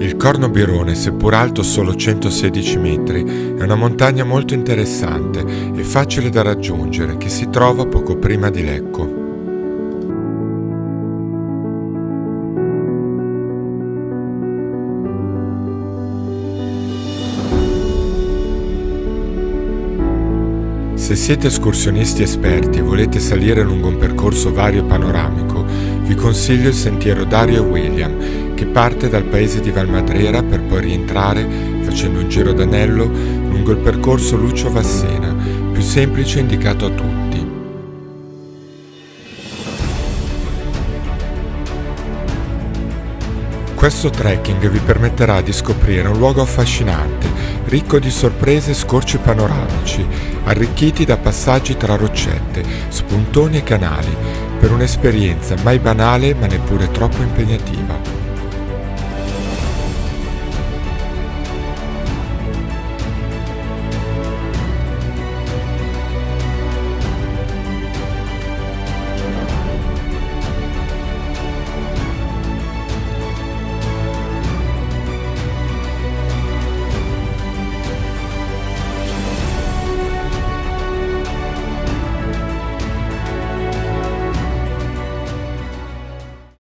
Il Corno Birone, seppur alto solo 116 metri, è una montagna molto interessante e facile da raggiungere che si trova poco prima di Lecco. Se siete escursionisti esperti e volete salire lungo un percorso vario e panoramico, vi consiglio il sentiero Dario e William, che parte dal paese di Valmadrera per poi rientrare, facendo un giro d'anello, lungo il percorso Lucio Vassena, più semplice e indicato a tutti. Questo trekking vi permetterà di scoprire un luogo affascinante, ricco di sorprese e scorci panoramici, arricchiti da passaggi tra roccette, spuntoni e canali, per un'esperienza mai banale ma neppure troppo impegnativa.